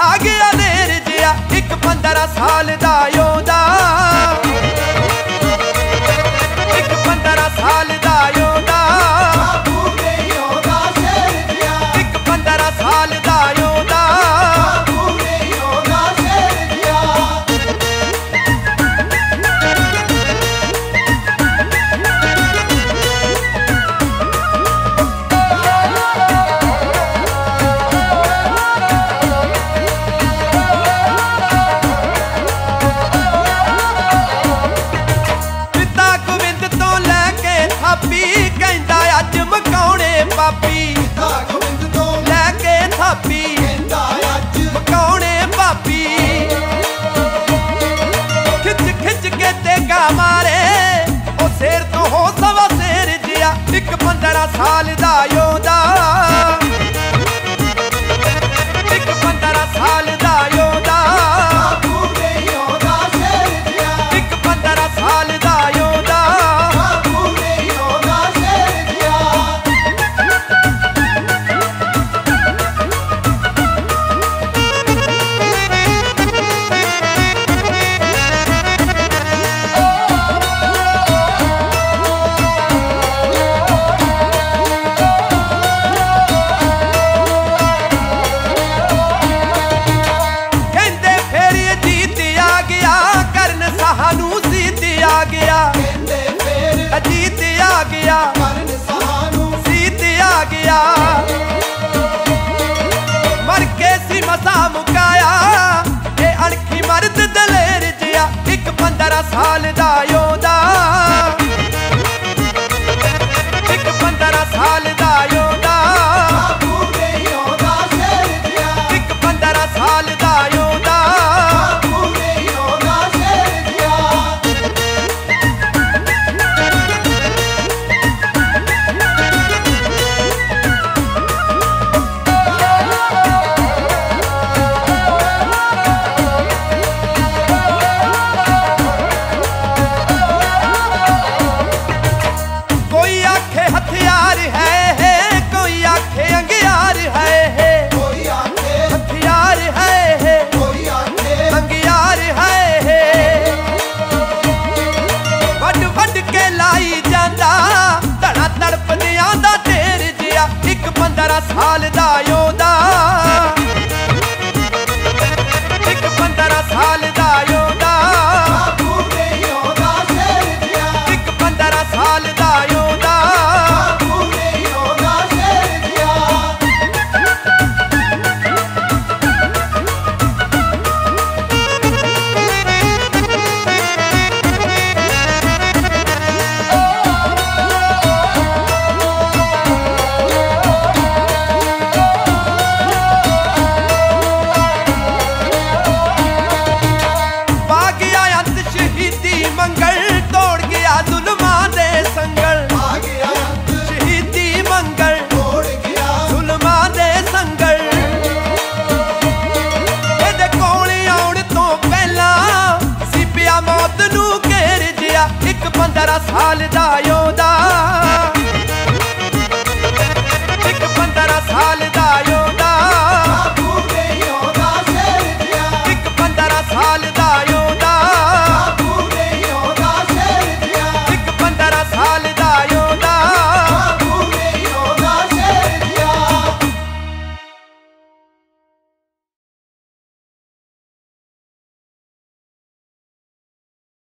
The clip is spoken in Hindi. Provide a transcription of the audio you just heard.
छा गया देर जिया एक 15 साल दा योधा। एक 15 साल दा योधा। एक 15 साल दा योधा। एक 15 साल दा योधा। एक 15 साल दा योधा। एक 15 साल दा योधा। मर के सी मसा मुकाया ये अणखी मर्द दलेर जिया एक 15 साल दा योधा। एक 15 साल दा योधा। एक 15 साल दा योधा। साल दा योधा। एक 15 साल दा योधा। एक 15 साल दा योधा। एक 15 साल दा योधा।